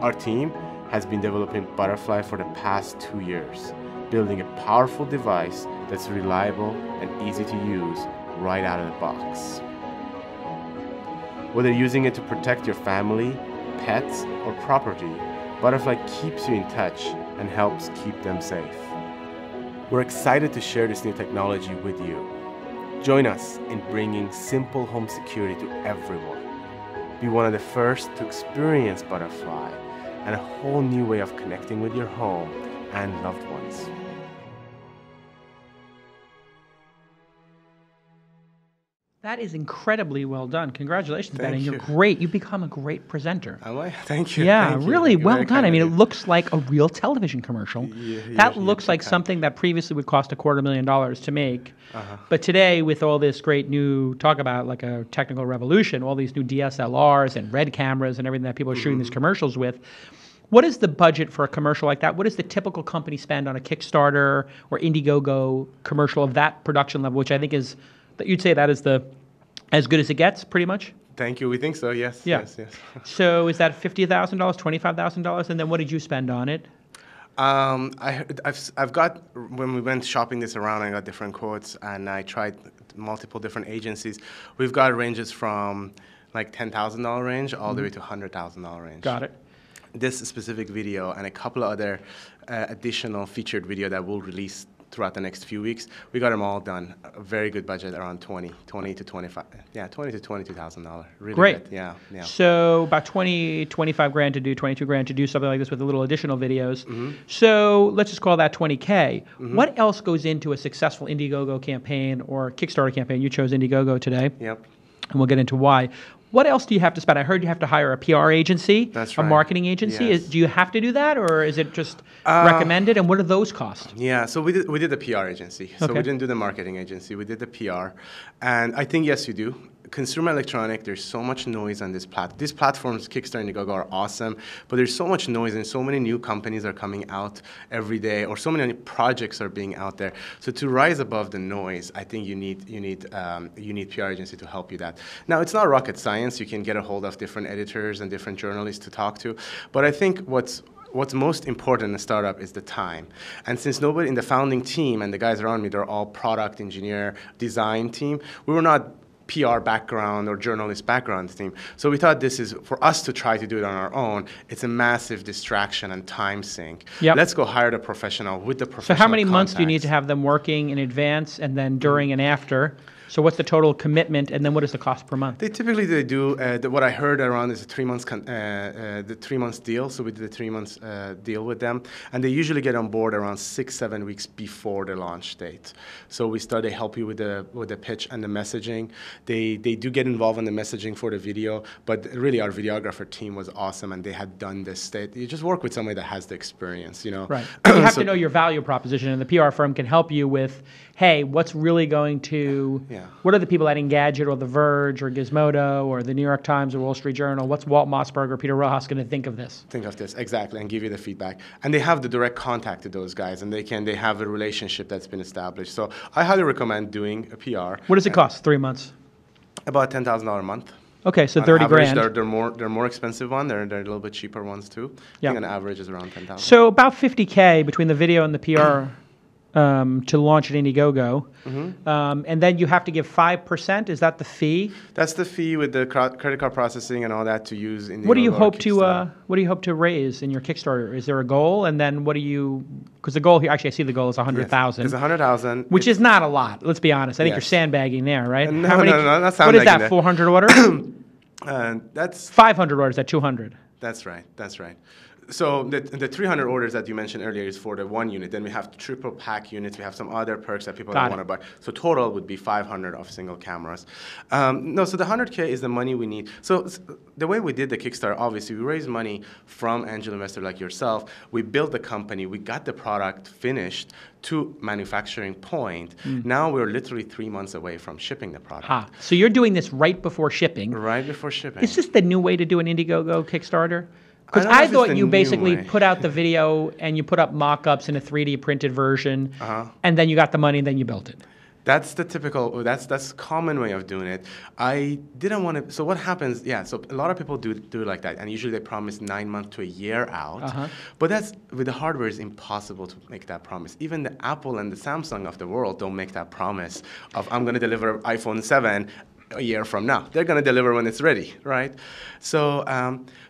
Our team has been developing Butterfly for the past 2 years, building a powerful device that's reliable and easy to use right out of the box. Whether using it to protect your family, pets, or property, Butterfly keeps you in touch and helps keep them safe. We're excited to share this new technology with you. Join us in bringing simple home security to everyone. Be one of the first to experience Butterfly and a whole new way of connecting with your home and loved ones. That is incredibly well done. Congratulations, Ben. And you're great. You've become a great presenter. Am I? Thank you. Yeah, thank really you. Well done. I mean, it looks like a real television commercial. That looks like something that previously would cost $250,000 to make. But today, with all this great new talk about like a technical revolution, all these new DSLRs and RED cameras and everything that people are shooting these commercials with, what is the budget for a commercial like that? What does the typical company spend on a Kickstarter or Indiegogo commercial of that production level, which I think is... You'd say that is the as good as it gets, pretty much? Thank you. We think so, yes. Yeah. Yes. So is that $50,000, $25,000? And then what did you spend on it? I've got, when we went shopping this around, I got different quotes, and I tried multiple different agencies. We've got ranges from like $10,000 range all the way to $100,000 range. Got it. This specific video and a couple of other additional featured video that we'll release throughout the next few weeks, we got them all done. A very good budget, around $20 to $25. Yeah, $20 to $22,000. Really great. Good. Yeah, yeah. So about $25 grand to do, $22 grand to do something like this with a little additional videos. So let's just call that $20K. What else goes into a successful Indiegogo campaign or Kickstarter campaign? You chose Indiegogo today. Yep. And we'll get into why. What else do you have to spend? I heard you have to hire a PR agency, a marketing agency. Yes. Do you have to do that, or is it just recommended? And what are those costs? Yeah, so we did the PR agency. So we didn't do the marketing agency. We did the PR. And I think, yes, you do. Consumer electronic, there's so much noise on this platform. These platforms, Kickstarter and Indiegogo, are awesome, but there's so much noise and so many new companies are coming out every day, or so many projects are being out there. So to rise above the noise, I think you need PR agency to help you that. Now, it's not rocket science. You can get a hold of different editors and different journalists to talk to, but I think what's most important in a startup is the time. And since nobody in the founding team and the guys around me, they're all product engineer, design team, we were not PR background or journalist background team. So we thought this is, for us to try to do it on our own, it's a massive distraction and time sink. Let's go hire the professional with the professional So how many months do you need to have them working in advance and then during and after? So what's the total commitment, and then what is the cost per month? What I heard around is a 3 months the 3 months deal. So we did a 3 months deal with them, and they usually get on board around 6-7 weeks before the launch date. So we start to help you with the pitch and the messaging. They do get involved in the messaging for the video, but really our videographer team was awesome, and they had done this state. You just work with somebody that has the experience, you know. Right. You have to know your value proposition, and the PR firm can help you with, hey, what's really going to what are the people at Engadget or The Verge or Gizmodo or the New York Times or Wall Street Journal? What's Walt Mossberg or Peter Rojas going to think of this? Think of this, exactly, and give you the feedback. And they have the direct contact to those guys, and they have a relationship that's been established. So I highly recommend doing a PR. What does it cost? 3 months? About $10,000 a month. Okay, so $30 grand. They're more expensive ones. They're a little bit cheaper ones too. I think an average is around $10,000. So about $50K between the video and the PR. To launch at Indiegogo, and then you have to give 5%. Is that the fee? That's the fee with the credit card processing and all that to use Indiegogo. What do you hope to what do you hope to raise in your Kickstarter? Is there a goal? And then what do you? Because the goal here, actually, I see the goal is 100,000. It's 100,000, which is not a lot. Let's be honest. I think you're sandbagging there, right? No, no, not sandbagging. What is that? 400 orders? That's 500 orders at 200. That's right. That's right. So the 300 orders that you mentioned earlier is for the one unit. Then we have triple pack units. We have some other perks that people don't want to buy. So total would be 500 of single cameras. No, so the 100K is the money we need. So the way we did the Kickstarter, obviously, we raised money from angel investors like yourself. We built the company. We got the product finished to manufacturing point. Now we're literally 3 months away from shipping the product. So you're doing this right before shipping. Right before shipping. Is this the new way to do an Indiegogo Kickstarter? Because I thought you basically put out the video and you put up mock-ups in a 3D printed version, and then you got the money and then you built it. That's the typical, that's common way of doing it. I didn't want to, so what happens, yeah, so a lot of people do it like that, and usually they promise 9 months to a year out, but that's, with the hardware, it's impossible to make that promise. Even the Apple and the Samsung of the world don't make that promise of, I'm going to deliver iPhone 7 a year from now. They're going to deliver when it's ready, right? So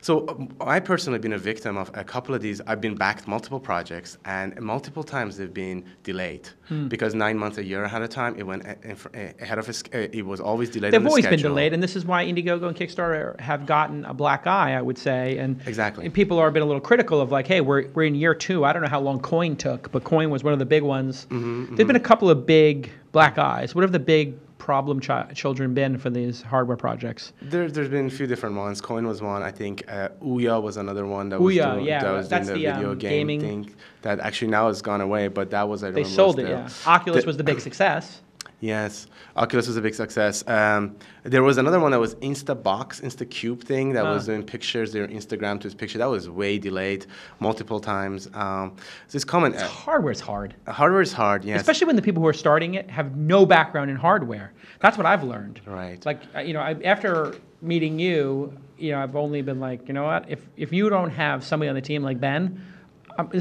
so I personally have been a victim of a couple of these. I've been backed multiple projects, and multiple times they've been delayed because 9 months, a year ahead of time, it went ahead of it was always delayed. They've always been delayed, and this is why Indiegogo and Kickstarter have gotten a black eye, I would say. And exactly. And people are a bit a little critical of like, hey, we're in year two. I don't know how long Coin took, but Coin was one of the big ones. There've been a couple of big black eyes. What have the big problem children been for these hardware projects? There's been a few different ones. Coin was one, I think. OUYA was another one that was doing, yeah, that was that's doing the video gaming thing that actually now has gone away, but that was, I remember, they sold it, yeah. Oculus was the big success. Yes, Oculus was a big success. There was another one that was Instabox, Instacube thing that was doing pictures, their Instagram to his picture. That was way delayed multiple times. So it's common. Hardware's hard. Hardware's hard, yes. Especially when the people who are starting it have no background in hardware. That's what I've learned. Right. Like, you know, after meeting you, you know, I've only been like, you know what, if you don't have somebody on the team like Ben,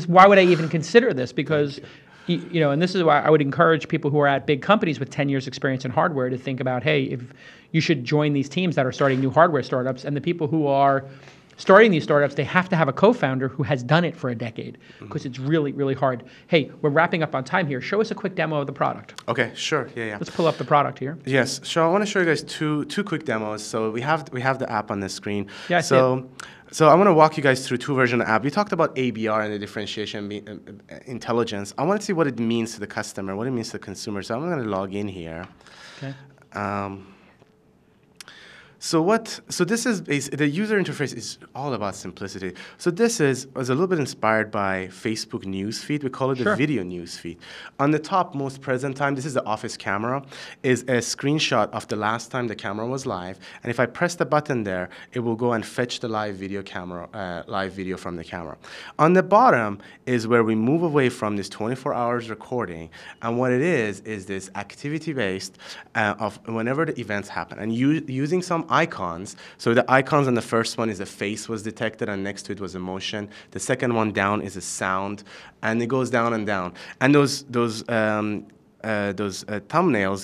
why would I even consider this? Because... You know, and this is why I would encourage people who are at big companies with 10 years experience in hardware to think about, hey, if you should join these teams that are starting new hardware startups. And the people who are starting these startups, they have to have a co-founder who has done it for a decade, because it's really, really hard. Hey, we're wrapping up on time here. Show us a quick demo of the product. Okay, sure. Yeah, yeah. Let's pull up the product here. Yes. So I want to show you guys two quick demos. So we have the app on the screen. Yeah. So. So I want to walk you guys through two versions of the app. We talked about ABR and the differentiation intelligence. I want to see what it means to the customer, what it means to the consumer. So I'm going to log in here. Okay. So this is, the user interface is all about simplicity. So this was a little bit inspired by Facebook newsfeed. We call it the video newsfeed. On the top most present time, this is the office camera, is a screenshot of the last time the camera was live. And if I press the button there, it will go and fetch the live video from the camera. On the bottom is where we move away from this 24 hours recording. And what it is this activity-based of whenever the events happen. And using some icons. So the icons on the first one is a face was detected, and next to it was a motion. The second one down is a sound, and it goes down and down. And those thumbnails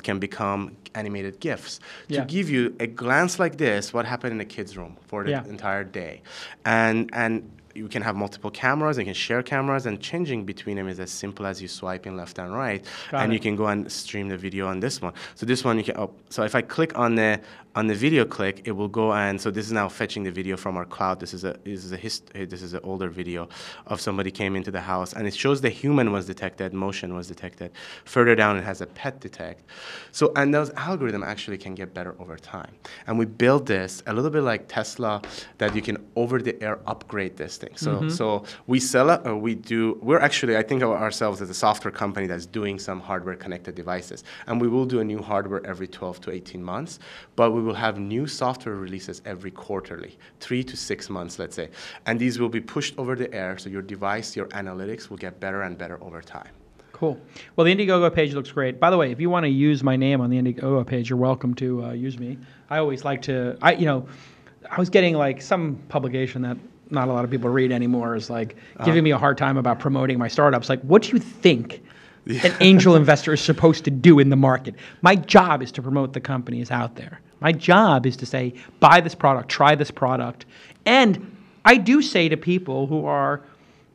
can become animated GIFs to give you a glance like this, what happened in the kids' room for the entire day. And you can have multiple cameras, you can share cameras, and changing between them is as simple as you swiping left and right. Got it. You can go and stream the video on this one. So this one you can, so if I click on the video click, it will go and, so this is now fetching the video from our cloud. This is an older video of somebody came into the house, and it shows the human was detected, motion was detected. Further down it has a pet detect. So, and those algorithms actually can get better over time. And we build this a little bit like Tesla, that you can over the air upgrade this thing. So we sell it, or we're actually, I think of ourselves as a software company that's doing some hardware connected devices. And we will do a new hardware every 12 to 18 months, but we will have new software releases every quarterly, 3 to 6 months, let's say. And these will be pushed over the air, so your device, your analytics will get better and better over time. Cool. Well, the Indiegogo page looks great. By the way, if you want to use my name on the Indiegogo page, you're welcome to use me. I always like to, you know, I was getting like some publication that not a lot of people read anymore is like giving me a hard time about promoting my startups. Like, what do you think an angel investor is supposed to do in the market? My job is to promote the companies out there. My job is to say, buy this product, try this product. And I do say to people who are,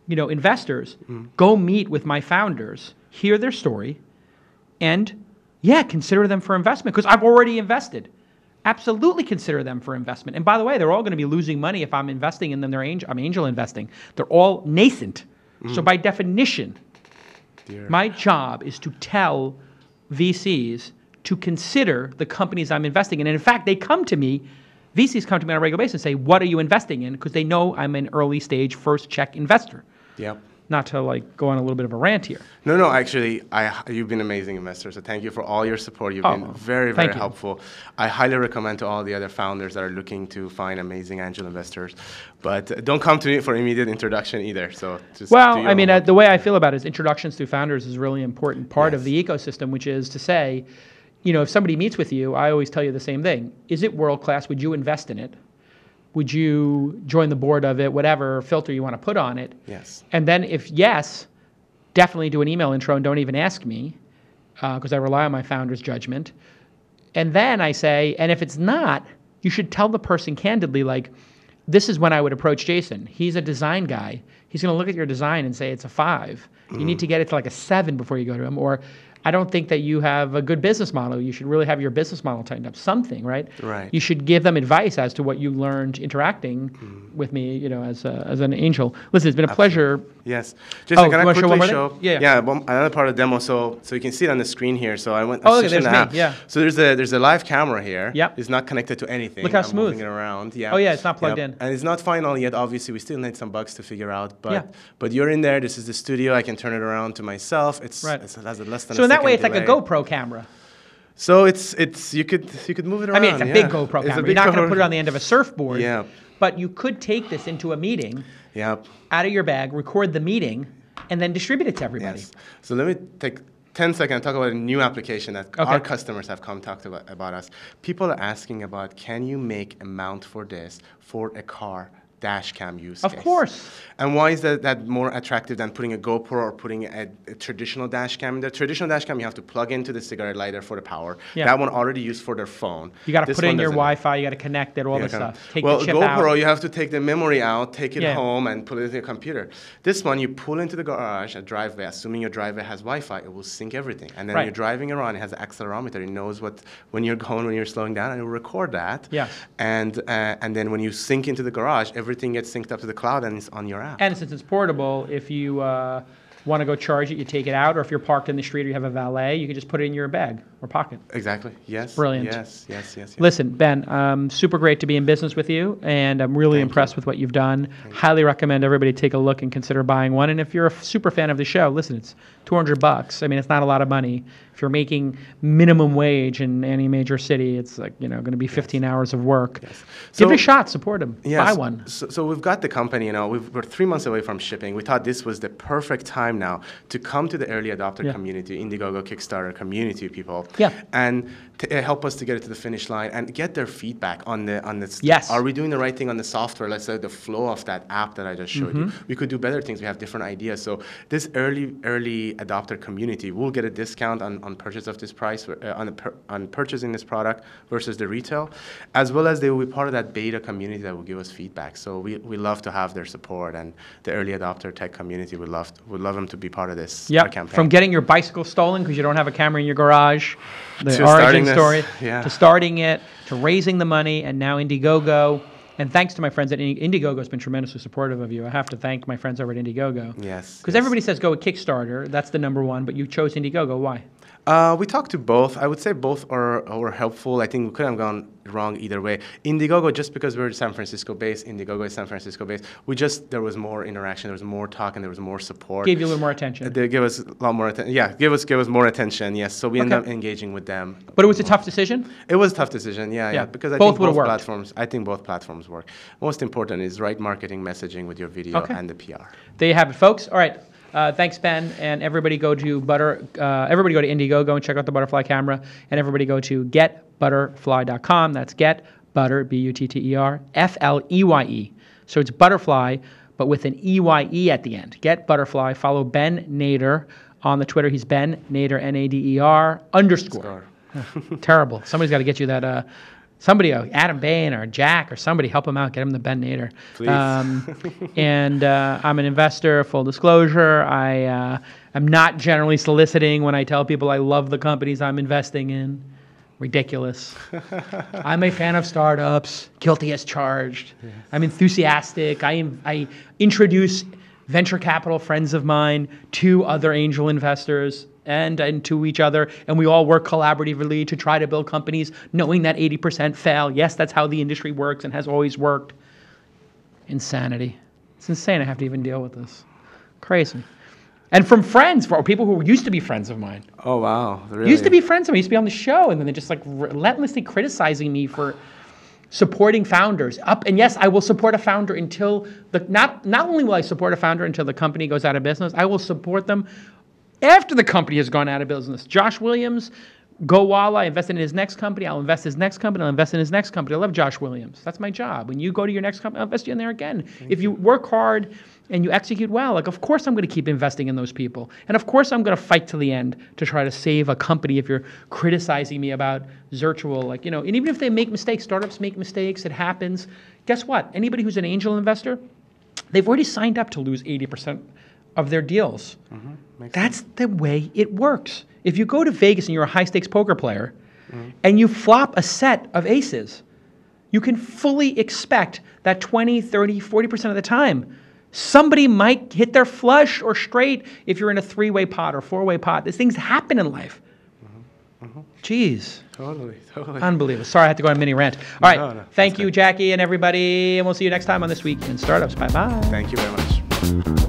you know, investors, go meet with my founders, hear their story, and yeah, consider them for investment, because I've already invested. Absolutely consider them for investment. And by the way, they're all going to be losing money if I'm investing in them. I'm angel investing. They're all nascent. So by definition, my job is to tell VCs to consider the companies I'm investing in. And in fact, they come to me, VCs come to me on a regular basis and say, what are you investing in? Because they know I'm an early stage first check investor. not to like go on a little bit of a rant here. No, no, actually, you've been amazing investors. So thank you for all your support. You've been very, very helpful. I highly recommend to all the other founders that are looking to find amazing angel investors. But don't come to me for immediate introduction either. So just the way I feel about it is introductions to founders is a really important part of the ecosystem, which is to say, you know, if somebody meets with you, I always tell you the same thing. Is it world-class? Would you invest in it? Would you join the board of it, whatever filter you want to put on it? Yes. And then if yes, definitely do an email intro and don't even ask me because I rely on my founder's judgment. And then I say, and if it's not, you should tell the person candidly, like, this is when I would approach Jason. He's a design guy. He's going to look at your design and say it's a 5. You need to get it to like a 7 before you go to him. Or I don't think that you have a good business model. You should really have your business model tightened up. Something, right? Right. You should give them advice as to what you learned interacting with me, you know, as an angel. Listen, it's been a pleasure. Yes. Jason, can I quickly show? Yeah, another part of the demo. So you can see it on the screen here. So I went. Oh, look, there's me. Yeah. So there's a live camera here. Yeah. It's not connected to anything. Look how smooth. Moving it around. Yeah. Oh yeah, it's not plugged in. And it's not final yet. Obviously, we still need some bugs to figure out. But but you're in there. This is the studio. I can turn it around to myself. It's right. It has less than. So in that way, it's like a GoPro camera. So you could move it around. I mean, it's a big GoPro camera. You're not going to put it on the end of a surfboard. Yeah. But you could take this into a meeting. Yeah. Out of your bag, record the meeting, and then distribute it to everybody. Yes. So let me take 10 seconds and talk about a new application that our customers have come talked about us. People are asking about, can you make a mount for this for a car? Dash cam use case. Of course. And why is that more attractive than putting a GoPro or putting a traditional dash cam? In the traditional dash cam, you have to plug into the cigarette lighter for the power. Yeah. That one already used for their phone. You got to put in your Wi-Fi. You got to connect it. All this stuff. Take the chip out. GoPro, you have to take the memory out, take it home, and put it in your computer. This one, you pull into the garage, a driveway. Assuming your driveway has Wi-Fi, it will sync everything. And then you're driving around. It has an accelerometer. It knows when you're going, when you're slowing down, and it will record that. Yeah. And then when you sync into the garage, everything gets synced up to the cloud and it's on your app. And since it's portable, if you want to go charge it, you take it out. Or if you're parked in the street or you have a valet, you can just put it in your bag or pocket. Exactly. Yes. It's brilliant. Yes. Listen, Ben, super great to be in business with you. And I'm really impressed with what you've done. Highly recommend everybody take a look and consider buying one. And if you're a super fan of the show, listen, it's $200. I mean, it's not a lot of money. If you're making minimum wage in any major city, it's like, you know, going to be 15 hours of work. Yes. So, give it a shot. Support them. Yes. Buy one. So we've got the company, you know, we're 3 months away from shipping. We thought this was the perfect time now to come to the early adopter community, Indiegogo, Kickstarter community people, and help us to get it to the finish line and get their feedback on the are we doing the right thing on the software? Let's say the flow of that app that I just showed you. We could do better things. We have different ideas. So this early adopter community will get a discount on purchase of this price, on purchasing this product versus the retail, as well as they will be part of that beta community that will give us feedback. So we love to have their support, and the early adopter tech community would love them to be part of this campaign. From getting your bicycle stolen because you don't have a camera in your garage, the origin story, to starting it, to raising the money, and now Indiegogo. And thanks to my friends at Indiegogo has been tremendously supportive of you. I have to thank my friends over at Indiegogo. Yes. Because everybody says go with Kickstarter. That's the #1, but you chose Indiegogo. Why? We talked to both. I would say both are helpful. I think we couldn't have gone wrong either way. Indiegogo, just because we're San Francisco based, Indiegogo is San Francisco based. There was more interaction, there was more talk, and there was more support. Gave you a little more attention. They gave us a lot more attention. Yeah, gave us more attention. Yes, so we ended up engaging with them. But it was a tough decision. It was a tough decision. Yeah. Because I think both platforms. I think both platforms work. Most important is right marketing messaging with your video and the PR. There you have it, folks. All right. Thanks, Ben, and everybody go to everybody go to Indiegogo and check out the Butterfly camera, and everybody go to getbutterfly.com. That's get butter BUTTERFLEYE. So it's Butterfly, but with an EYE at the end. Get Butterfly. Follow Ben Nader on the Twitter. He's Ben Nader NADER _. Terrible. Somebody's got to get you that. Somebody, Adam Bain or Jack or somebody, help him out. Get him the Ben Nader. Please. And I'm an investor, full disclosure. I am not generally soliciting when I tell people I love the companies I'm investing in. Ridiculous. I'm a fan of startups. Guilty as charged. Yes. I'm enthusiastic. I introduce venture capital friends of mine to other angel investors. And to each other, and we all work collaboratively to try to build companies, knowing that 80% fail. Yes, that's how the industry works and has always worked. Insanity. It's insane I have to even deal with this. Crazy. And from friends, from people who used to be friends of mine. Oh, wow. Really? Used to be friends of mine. Used to be on the show. And then they're just like relentlessly criticizing me for supporting founders. And yes, I will support a founder until the, not only will I support a founder until the company goes out of business, I will support them after the company has gone out of business. Josh Williams, GoWalla, invested in his next company. I'll invest in his next company. I'll invest in his next company. I love Josh Williams. That's my job. When you go to your next company, I'll invest you in there again. If you work hard and you execute well, like, of course I'm going to keep investing in those people. And of course I'm going to fight to the end to try to save a company if you're criticizing me about Zirtual. Like, you know, and even if they make mistakes, startups make mistakes, it happens. Guess what? Anybody who's an angel investor, they've already signed up to lose 80% of their deals. That's sense. The way it works. If you go to Vegas and you're a high-stakes poker player and you flop a set of aces, you can fully expect that 20, 30, 40% of the time, somebody might hit their flush or straight if you're in a three-way pot or four-way pot. These things happen in life. Jeez. Totally. Unbelievable. Sorry, I had to go on a mini rant. All right. No, thank you, Jackie and everybody, and we'll see you next time on This Week in Startups. Bye-bye. Thank you very much.